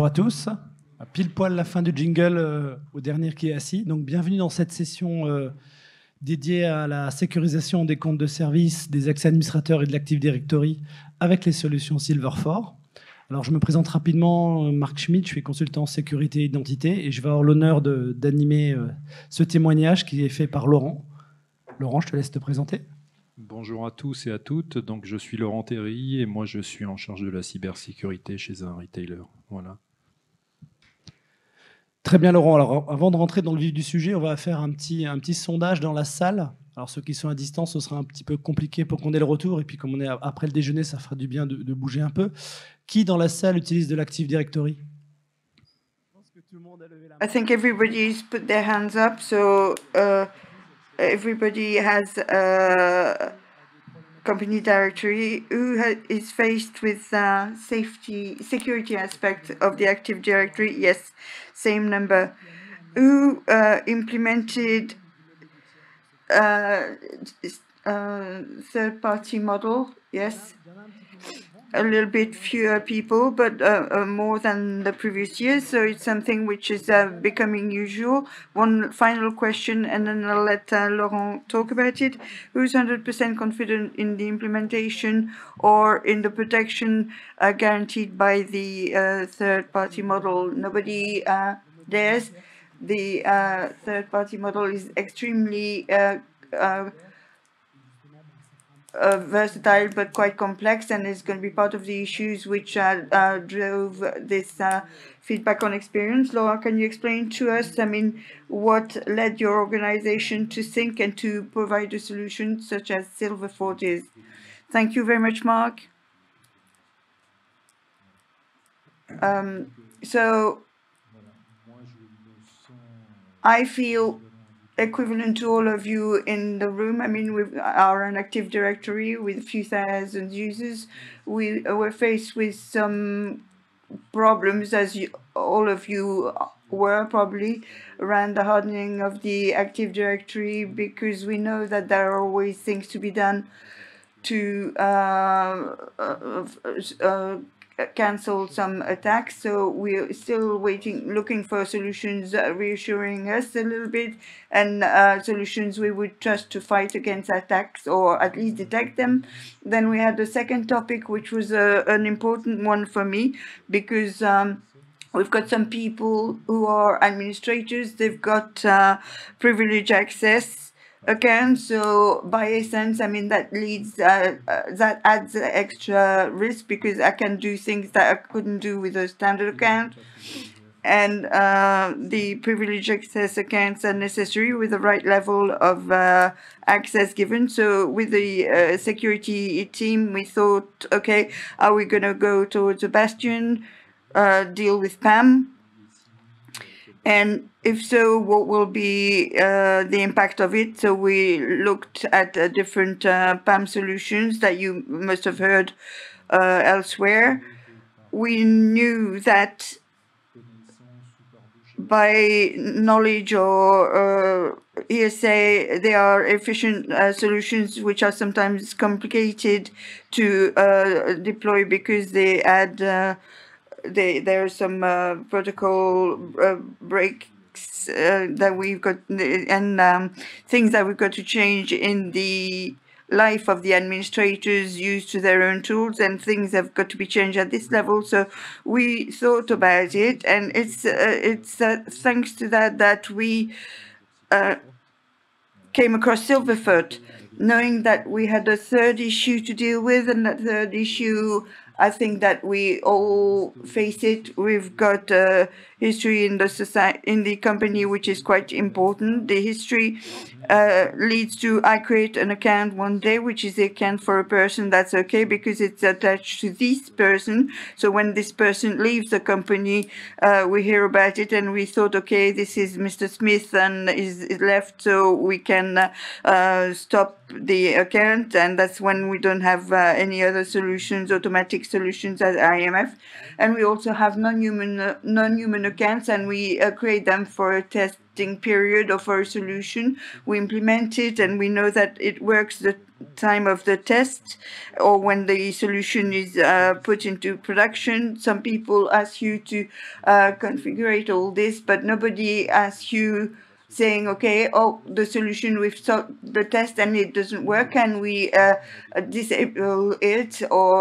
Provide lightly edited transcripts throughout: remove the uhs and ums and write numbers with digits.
Bonjour à tous, à pile poil la fin du jingle au dernier qui est assis. Donc bienvenue dans cette session dédiée à la sécurisation des comptes de service, des accès administrateurs et de l'Active Directory avec les solutions Silverfort. Alors je me présente rapidement, Marc Schmitt, je suis consultant sécurité et identité et je vais avoir l'honneur d'animer ce témoignage qui est fait par Laurent. Laurent, je te laisse te présenter. Bonjour à tous et à toutes. Donc, je suis Laurent Théry et moi, je suis en charge de la cybersécurité chez un retailer. Voilà. Très bien, Laurent. Alors, avant de rentrer dans le vif du sujet, on va faire un petit sondage dans la salle. Alors, ceux qui sont à distance, ce sera un petit peu compliqué pour qu'on ait le retour. Et puis, comme on est après le déjeuner, ça fera du bien de bouger un peu. Qui, dans la salle, utilise de l'Active Directory ? Je pense que tout le monde a levé la main. I think everybody's put their hands up, so... everybody has a company directory. Who is faced with security aspect of the Active Directory? Yes, same number. Who implemented third-party model? Yes, a little bit fewer people, but more than the previous year. So it's something which is becoming usual. One final question, and then I'll let Laurent talk about it. Who's 100% confident in the implementation or in the protection guaranteed by the third-party model? Nobody dares. The third-party model is extremely versatile but quite complex, and is going to be part of the issues which drove this feedback on experience. Laura, can you explain to us, I mean, what led your organization to think and to provide a solution such as Silverfort is? Thank you very much, Marc. So I feel equivalent to all of you in the room. I mean, we are an Active Directory with a few thousand users. We were faced with some problems, as all of you were probably, around the hardening of the Active Directory, because we know that there are always things to be done to cancel some attacks. So we're still waiting, looking for solutions reassuring us a little bit, and solutions we would trust to fight against attacks or at least detect them. Then we had the second topic, which was an important one for me, because we've got some people who are administrators. They've got privileged access. Okay, so by essence, I mean, that leads, that adds extra risk, because I can do things that I couldn't do with a standard account. And the privileged access accounts are necessary with the right level of access given. So with the security team, we thought, okay, are we going to go towards a bastion, deal with PAM? And if so, what will be the impact of it? So we looked at different PAM solutions that you must have heard elsewhere. We knew that by knowledge or hearsay, they are efficient solutions which are sometimes complicated to deploy, because they add there are some protocol breaks that we've got, and things that we've got to change in the life of the administrators used to their own tools, and things have got to be changed at this level. So we thought about it, and it's thanks to that we came across Silverfort, knowing that we had a third issue to deal with, and that third issue, I think that we all face it. We've got a history in the society, in the company, which is quite important. The history leads to, I create an account one day, which is the account for a person. That's okay, because it's attached to this person. So when this person leaves the company, we hear about it, and we thought, okay, this is Mr. Smith, and is left, so we can stop the account. And that's when we don't have any other solutions, automatic solutions at IMF. And we also have non-human accounts, and we create them for a test testing period of our solution. We implement it and we know that it works the time of the test or when the solution is put into production. Some people ask you to configure it, all this, but nobody asks you saying, okay, oh, the solution, we've sought the test and it doesn't work, and we disable it, or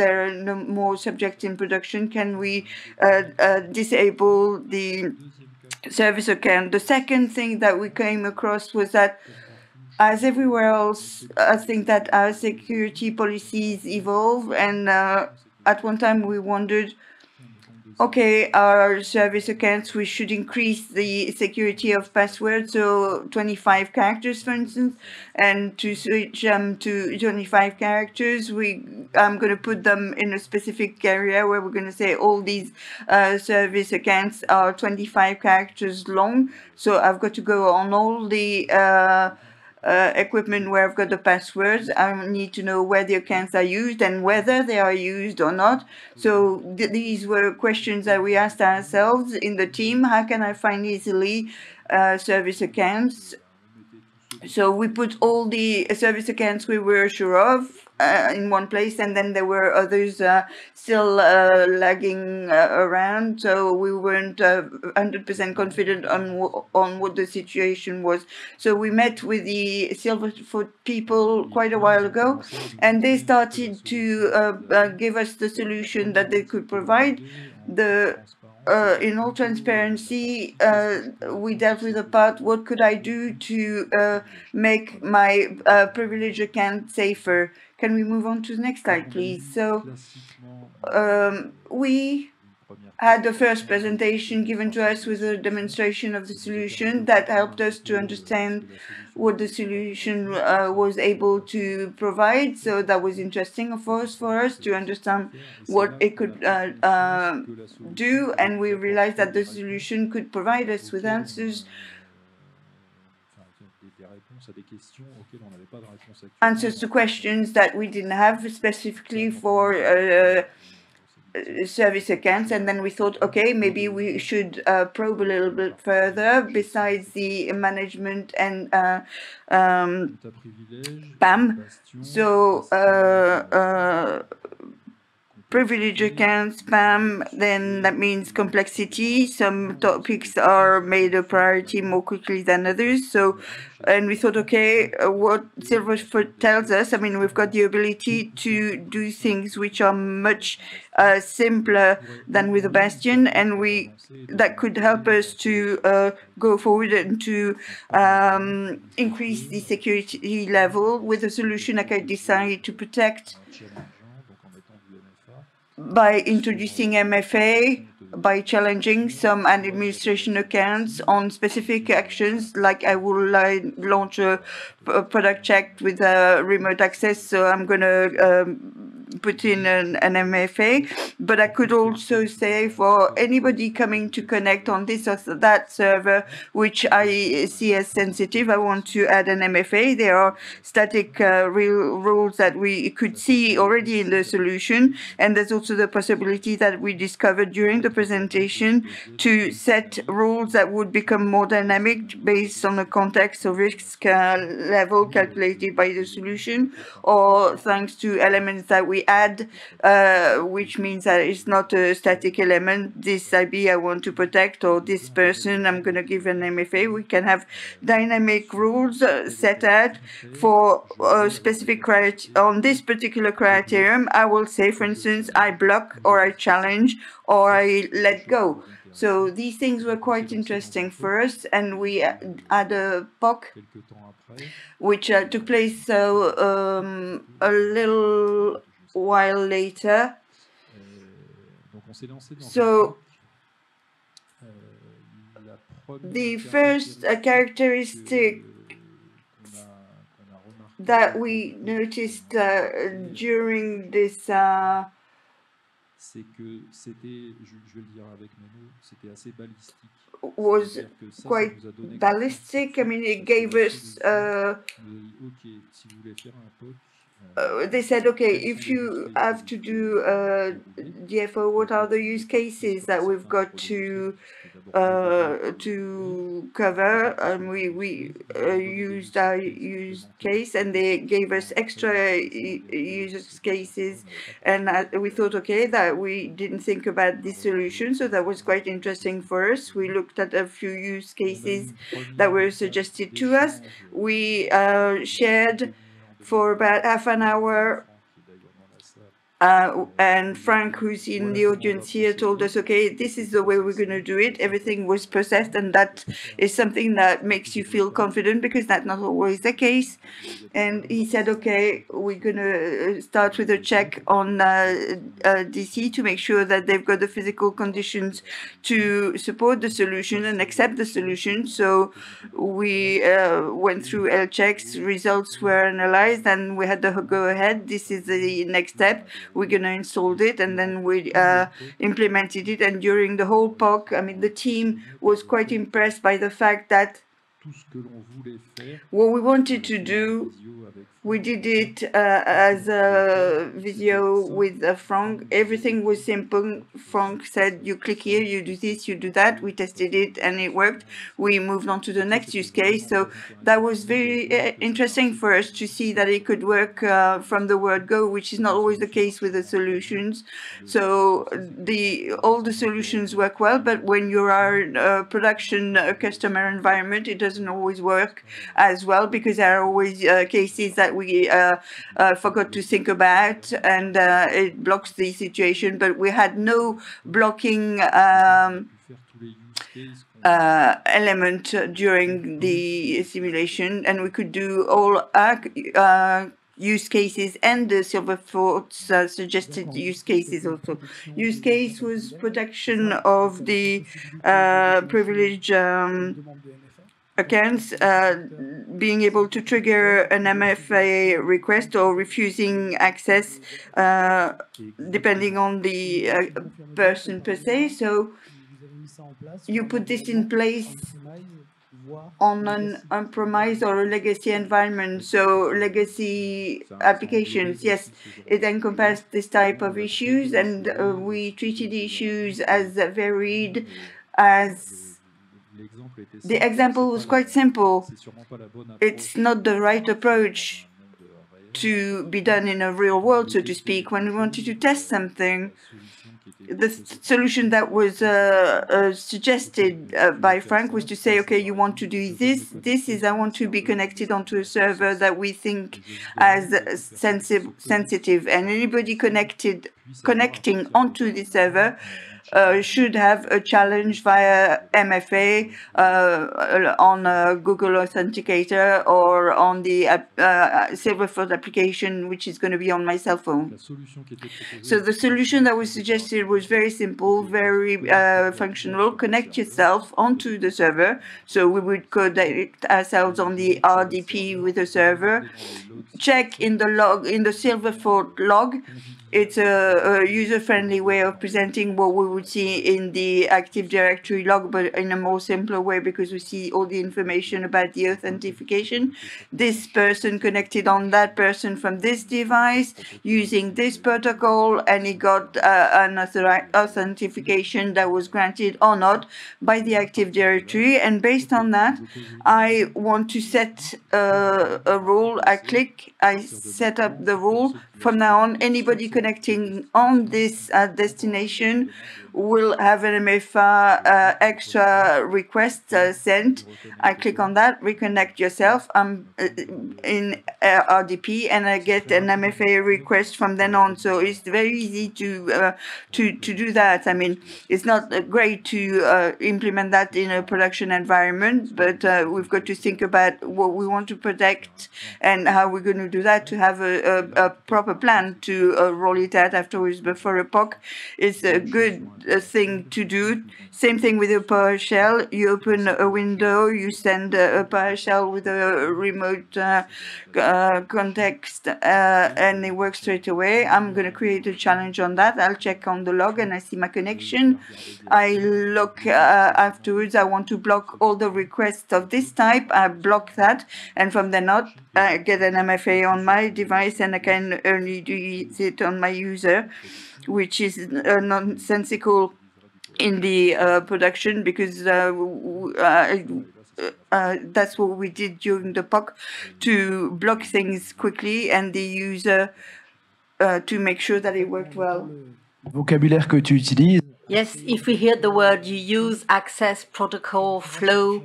there are no more subjects in production, can we disable the service account? The second thing that we came across was that, as everywhere else, I think that our security policies evolve, and at one time we wondered, okay, our service accounts, we should increase the security of passwords, so 25 characters, for instance, and to switch them to 25 characters, I'm going to put them in a specific area where we're going to say all these service accounts are 25 characters long, so I've got to go on all the equipment where I've got the passwords. I need to know where the accounts are used and whether they are used or not. So these were questions that we asked ourselves in the team. How can I find easily service accounts? So we put all the service accounts we were sure of in one place, and then there were others still lagging around, so we weren't 100% confident on what the situation was. So we met with the Silverfort people quite a while ago, and they started to give us the solution that they could provide. In all transparency, we dealt with the part, what could I do to make my privilege account safer? Can we move on to the next slide, please? So we had the first presentation given to us with a demonstration of the solution that helped us to understand what the solution was able to provide. So that was interesting, of course, for us to understand what it could do. And we realized that the solution could provide us with answers. Answers to questions that we didn't have specifically for service accounts, and then we thought, okay, maybe we should probe a little bit further besides the management and PAM. So privilege accounts, PAM, then that means complexity. Some topics are made a priority more quickly than others. So, and we thought, okay, what Silverfort tells us, I mean, we've got the ability to do things which are much simpler than with a Bastion, and that could help us to go forward and to increase the security level with a solution I could decide to protect by introducing MFA, by challenging some administration accounts on specific actions, like I will launch a product check with remote access, so I'm going to put in an MFA. But I could also say, for anybody coming to connect on this or that server, which I see as sensitive, I want to add an MFA. There are static real rules that we could see already in the solution. And there's also the possibility that we discovered during the presentation to set rules that would become more dynamic based on the context or risk level calculated by the solution, or thanks to elements that we add, which means that it's not a static element. This IP I want to protect, or this person I'm going to give an MFA. We can have dynamic rules set out for a specific criteria. On this particular criterion, I will say, for instance, I block, or I challenge, or I let go. So these things were quite interesting for us, and we had a POC which took place a little while later. So the first characteristic that we noticed during this c'est que c'était, je vais le dire avec mes mots, c'était assez ballistique. Was ça, quite ça ballistic. I mean, it gave us. Okay, si vous voulez faire un POC. They said, okay, if you have to do DFO, what are the use cases that we've got to cover? And we used our use case, and they gave us extra use cases. And we thought, okay, that we didn't think about this solution, so that was quite interesting for us. We looked at a few use cases that were suggested to us. We shared for about half an hour, and Frank, who's in the audience here, told us, okay, this is the way we're going to do it. Everything was processed, and that is something that makes you feel confident, because that's not always the case. And he said, okay, we're going to start with a check on DC to make sure that they've got the physical conditions to support the solution and accept the solution. So we went through L checks, results were analyzed, and we had the go ahead. This is the next step. We're going to install it, and then we implemented it. And during the whole POC, I mean, the team was quite impressed by the fact that what we wanted to do, we did it as a video with Frank. Everything was simple. Frank said, you click here, you do this, you do that. We tested it and it worked. We moved on to the next use case. So that was very interesting for us to see that it could work from the word go, which is not always the case with the solutions. So all the solutions work well, but when you are in a production customer environment, it doesn't always work as well, because there are always cases that we forgot to think about, and it blocks the situation. But we had no blocking element during the simulation, and we could do all our use cases and the Silverfort's suggested use cases also. Use case was protection of the privilege accounts, being able to trigger an MFA request or refusing access depending on the person per se. So you put this in place on an unpromised or a legacy environment, so legacy applications, yes, it encompassed this type of issues, and we treated issues as varied as. The example was quite simple. It's not the right approach to be done in a real world, so to speak. When we wanted to test something, the solution that was suggested by Frank was to say, okay, you want to do this, this is, I want to be connected onto a server that we think as sensitive, and anybody connecting onto the server should have a challenge via MFA on Google Authenticator or on the Silverfort application, which is going to be on my cell phone. So the solution that was suggested was very simple, very functional. Connect yourself onto the server. So we would connect ourselves on the RDP with the server. Check in the log, in the Silverfort log. It's a user-friendly way of presenting what we would see in the Active Directory log, but in a more simpler way, because we see all the information about the authentication. This person connected on that person from this device using this protocol, and he got an authentication that was granted or not by the Active Directory. And based on that, I want to set a rule. I set up the rule. From now on, anybody connecting on this destination will have an MFA extra request sent. I click on that, reconnect yourself. I'm in RDP, and I get an MFA request from then on. So it's very easy to do that. I mean, it's not great to implement that in a production environment, but we've got to think about what we want to protect and how we're going to do that to have a proper plan to roll call it that afterwards, but for a POC, it's a good thing to do. Same thing with a PowerShell. You open a window, you send a PowerShell with a remote context, and it works straight away. I'm going to create a challenge on that. I'll check on the log, and I see my connection. I look afterwards. I want to block all the requests of this type. I block that, and from then on, I get an MFA on my device, and I can only do it on my user, which is nonsensical in the production, because that's what we did during the POC, to block things quickly and the user to make sure that it worked well. Vocabulaire que tu utilises. Yes, if we hear the word you use, access, protocol, flow,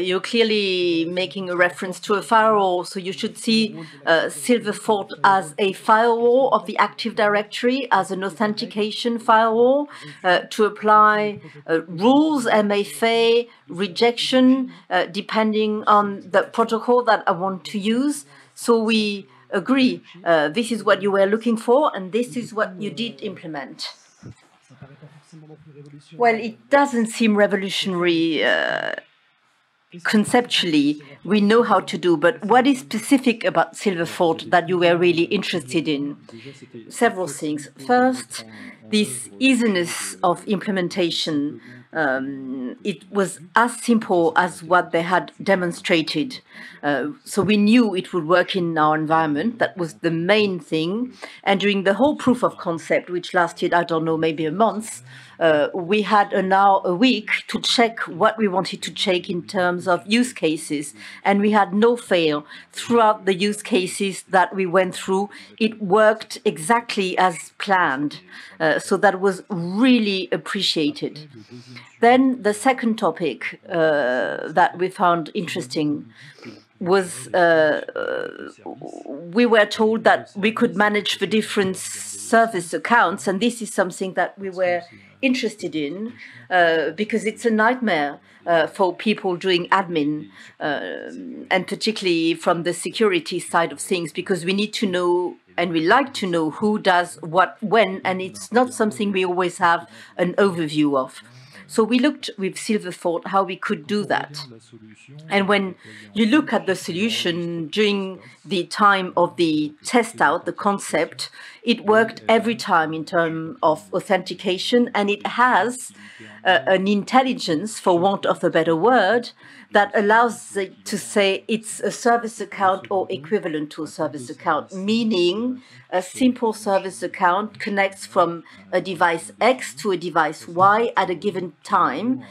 you're clearly making a reference to a firewall. So you should see Silverfort as a firewall of the Active Directory, as an authentication firewall to apply rules, MFA, rejection, depending on the protocol that I want to use. So we agree, this is what you were looking for, and this is what you did implement. Well, it doesn't seem revolutionary conceptually. We know how to do, but what is specific about Silverfort that you were really interested in? Several things. First, this easiness of implementation. It was as simple as what they had demonstrated. So we knew it would work in our environment. That was the main thing. And during the whole proof of concept, which lasted, I don't know, maybe a month, we had a week to check what we wanted to check in terms of use cases. And we had no fail throughout the use cases that we went through. It worked exactly as planned. So that was really appreciated. Then the second topic that we found interesting was we were told that we could manage the different service accounts, and this is something that we were interested in because it's a nightmare for people doing admin, and particularly from the security side of things, because we need to know and we like to know who does what when, and it's not something we always have an overview of. So we looked with Silverfort how we could do that. And when you look at the solution during the time of the test out, the concept, it worked every time in terms of authentication, and it has an intelligence, for want of a better word, that allows it to say it's a service account or equivalent to a service account, meaning a simple service account connects from a device X to a device Y at a given time.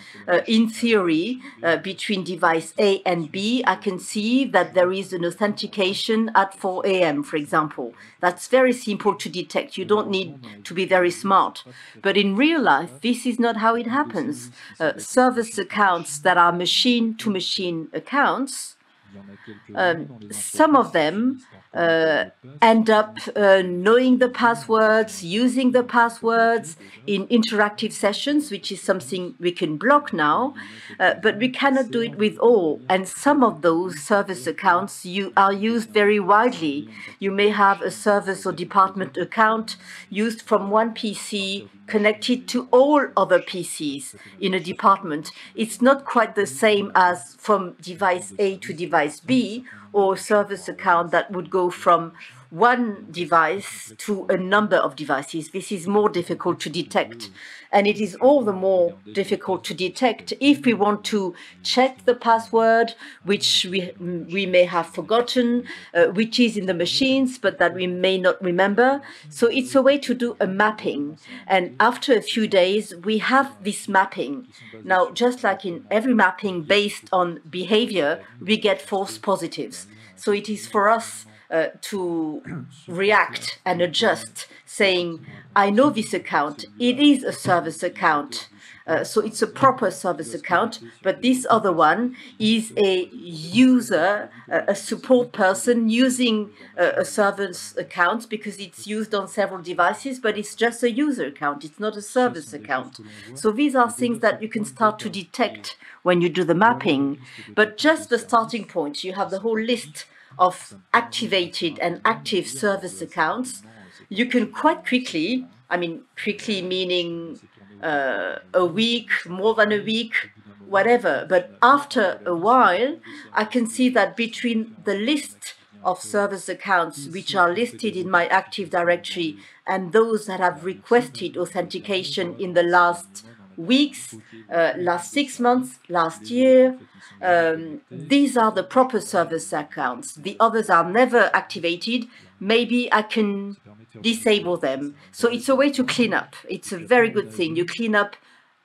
In theory, between device A and B, I can see that there is an authentication at 4 a.m., for example. That's very simple to detect. You don't need to be very smart. But in real life, this is not how it happens. Service accounts that are machine to machine accounts, some of them end up knowing the passwords, using the passwords in interactive sessions, which is something we can block now, but we cannot do it with all. And some of those service accounts are used very widely. You may have a service or department account used from one PC connected to all other PCs in a department. It's not quite the same as from device A to device B, or a service account that would go from one device to a number of devices. This is more difficult to detect. And it is all the more difficult to detect if we want to check the password, which we may have forgotten, which is in the machines, but that we may not remember. So it's a way to do a mapping. And after a few days, we have this mapping. Now, just like in every mapping based on behavior, we get false positives. So it is for us to react and adjust, saying, I know this account, it is a service account, so it's a proper service account, but this other one is a user, a support person using a service account because it's used on several devices, but it's just a user account, it's not a service account. So these are things that you can start to detect when you do the mapping, but just the starting point, you have the whole list of activated and active service accounts. you can quite quickly, I mean, quickly meaning a week, more than a week, whatever. But after a while, I can see that between the list of service accounts which are listed in my Active Directory and those that have requested authentication in the last weeks, last 6 months, last year, these are the proper service accounts. The others are never activated. Maybe I can disable them. So it's a way to clean up. It's a very good thing. You clean up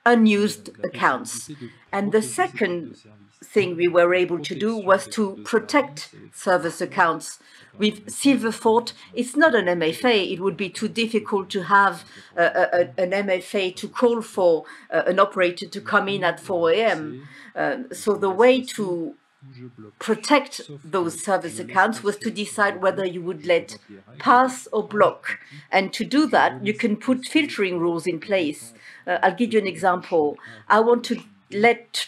unused accounts. And the second thing we were able to do was to protect service accounts with Silverfort. It's not an MFA. It would be too difficult to have an MFA to call for an operator to come in at 4 a.m. So the way to protect those service accounts was to decide whether you would let pass or block. And to do that, you can put filtering rules in place. I'll give you an example. I want to let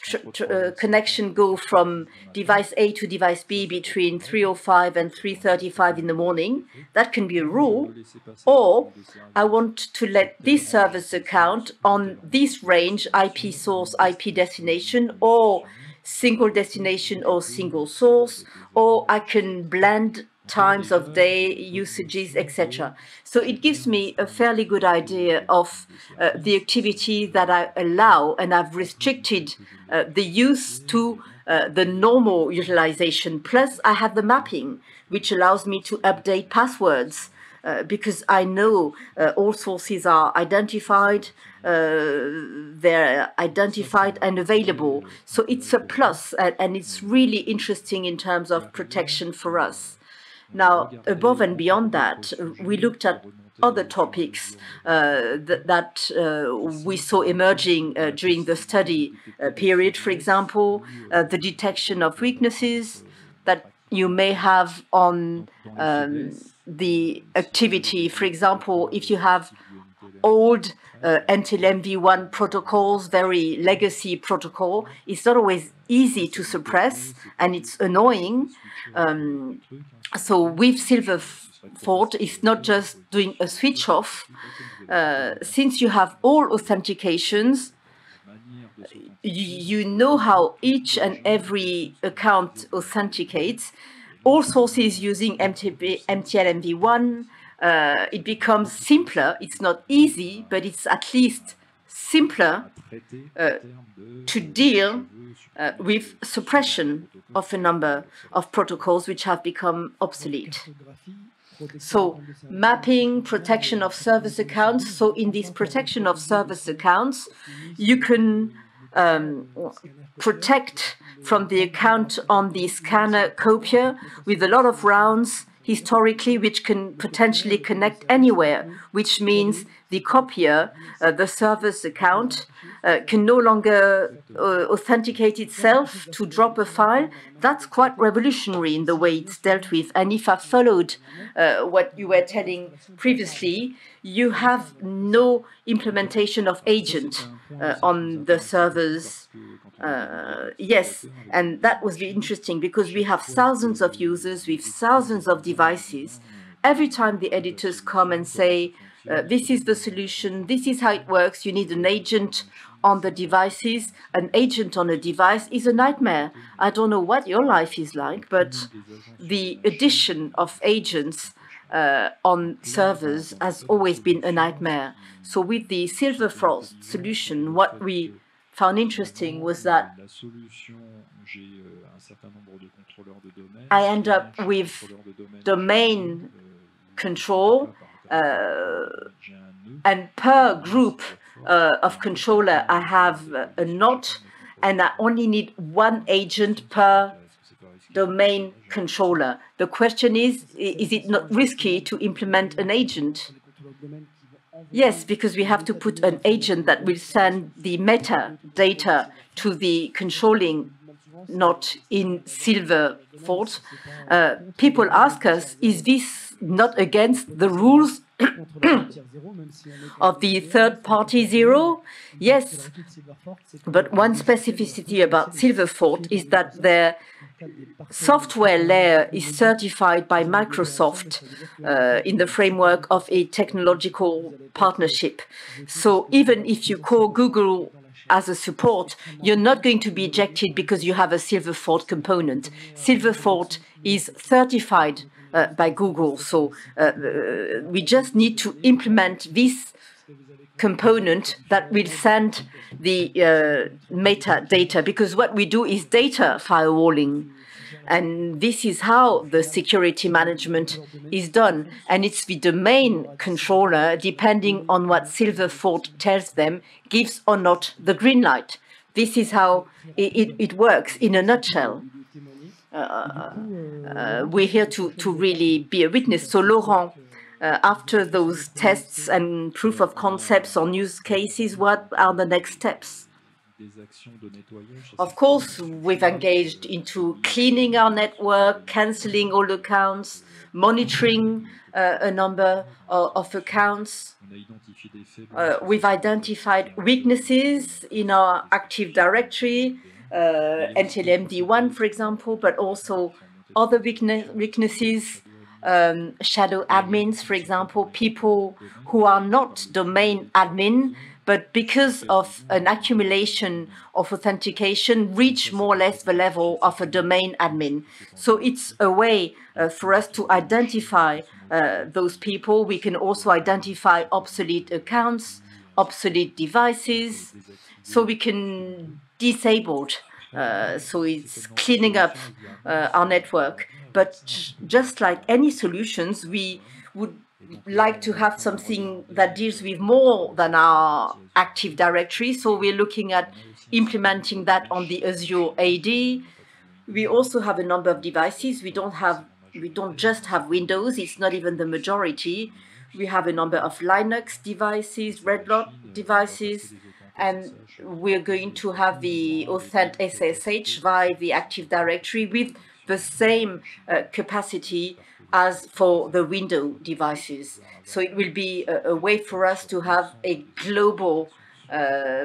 connection go from device A to device B between 3:05 and 3:35 in the morning. That can be a rule. Or I want to let this service account on this range, IP source, IP destination, or single destination or single source, or I can blend times of day, usages, etc. So it gives me a fairly good idea of the activity that I allow, and I've restricted the use to the normal utilization. Plus, I have the mapping, which allows me to update passwords because I know all sources are identified, they're identified and available. So it's a plus, and it's really interesting in terms of protection for us. Now, above and beyond that, we looked at other topics that we saw emerging during the study period. For example, the detection of weaknesses that you may have on the activity. For example, if you have old NTLMv1 protocols, very legacy protocol, it's not always easy to suppress, and it's annoying. So with Silverfort, it's not just doing a switch off. Since you have all authentications, you know how each and every account authenticates. All sources using MTLMv1, it becomes simpler. It's not easy, but it's at least simpler to deal with suppression of a number of protocols which have become obsolete. So mapping, protection of service accounts. So in this protection of service accounts, you can protect from the account on the scanner copier with a lot of rounds historically, which can potentially connect anywhere, which means the copier, the service account, can no longer authenticate itself to drop a file. That's quite revolutionary in the way it's dealt with. And if I followed what you were telling previously, you have no implementation of agent on the servers. Yes, and that was really interesting because we have thousands of users with thousands of devices. Every time the editors come and say, this is the solution, this is how it works, you need an agent on the devices. An agent on a device is a nightmare. I don't know what your life is like, but the addition of agents on servers has always been a nightmare. So with the Silverfort solution, what we found interesting was that I end up with domain control, and per group of controller, I have a NOT, and I only need one agent per domain controller. The question is it not risky to implement an agent? Yes, because we have to put an agent that will send the metadata to the controlling NOT in Silverfort. People ask us, is this not against the rules of the third-party zero? Yes, but one specificity about Silverfort is that their software layer is certified by Microsoft in the framework of a technological partnership. So even if you call Google as a support, you're not going to be ejected because you have a Silverfort component. Silverfort is certified by Google, so we just need to implement this component that will send the metadata, because what we do is data firewalling, and this is how the security management is done, and it's the domain controller, depending on what Silverfort tells them, gives or not the green light. This is how it works in a nutshell. We're here to really be a witness. So Laurent, after those tests and proof of concepts on use cases, what are the next steps? Of course, we've engaged into cleaning our network, cancelling all accounts, monitoring a number of accounts. We've identified weaknesses in our Active Directory, NTLMv1, for example, but also other weaknesses, shadow admins, for example, people who are not domain admin, but because of an accumulation of authentication, reach more or less the level of a domain admin. So it's a way for us to identify those people. We can also identify obsolete accounts, obsolete devices, so we can disabled, so it's cleaning up our network. But just like any solutions, we would like to have something that deals with more than our Active Directory, so we're looking at implementing that on the Azure AD. We also have a number of devices. We don't just have Windows, it's not even the majority. We have a number of Linux devices, Red Hat devices, and we're going to have the Authent SSH via the Active Directory with the same capacity as for the Windows devices. So it will be a way for us to have a global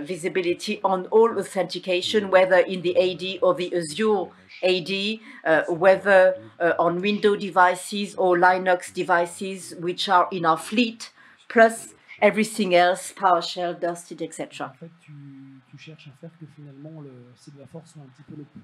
visibility on all authentication, whether in the AD or the Azure AD, whether on Windows devices or Linux devices, which are in our fleet, plus everything else, PowerShell, dusted, etc.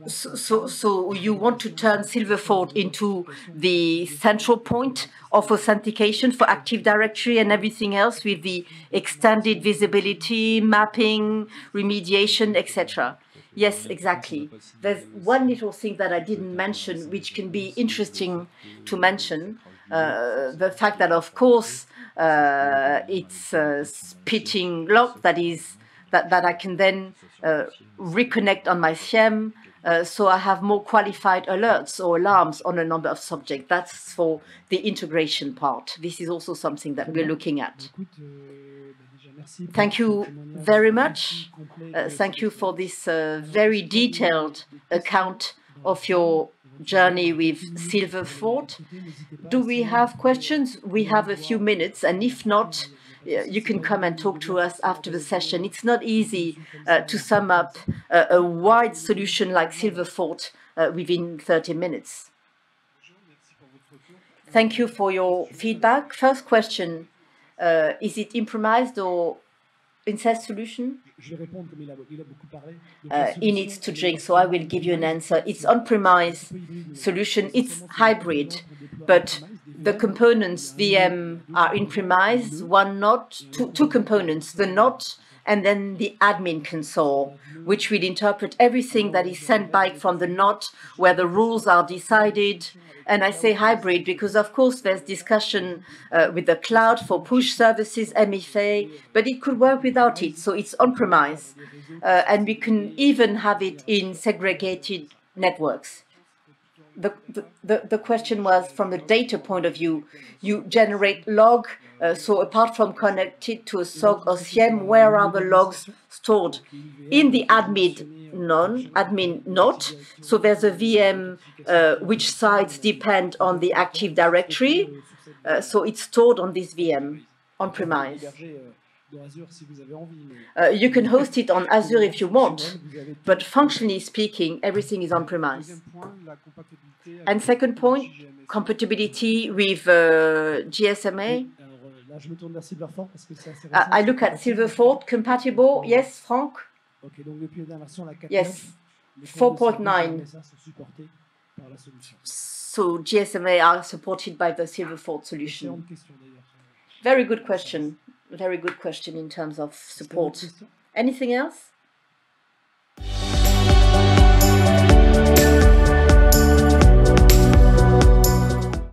So you want to turn Silverfort into the central point of authentication for Active Directory and everything else, with the extended visibility, mapping, remediation, etc. Yes, exactly. There's one little thing that I didn't mention, which can be interesting to mention. The fact that, of course, it's a spitting lock that I can then reconnect on my SIEM, so I have more qualified alerts or alarms on a number of subjects. That's for the integration part. This is also something that we're looking at. Thank you very much. Thank you for this very detailed account of your journey with Silverfort. Do we have questions? We have a few minutes, and if not, you can come and talk to us after the session. It's not easy to sum up a wide solution like Silverfort within 30 minutes. Thank you for your feedback. First question, is it improvised or incest solution? He needs to drink, so I will give you an answer. It's on-premise solution, it's hybrid, but the components VM are in-premise, one NOT, two components, the NOT and then the admin console, which will interpret everything that is sent back from the NOT, where the rules are decided. And I say hybrid because, of course, there's discussion with the cloud for push services, MFA, but it could work without it. So it's on-premise, and we can even have it in segregated networks. The question was, from a data point of view, you generate log, so apart from connected to a SOC or SIEM, where are the logs stored? In the admin NOT, so there's a VM which sites depend on the Active Directory, So it's stored on this VM, on-premise. You can host it on Azure if you want, but functionally speaking, everything is on-premise. And second point, compatibility with GSMA. I look at Silverfort, compatible, yes, Franck? Yes, 4.9. So GSMA are supported by the Silverfort solution. Very good question. Very good question in terms of support. Anything else?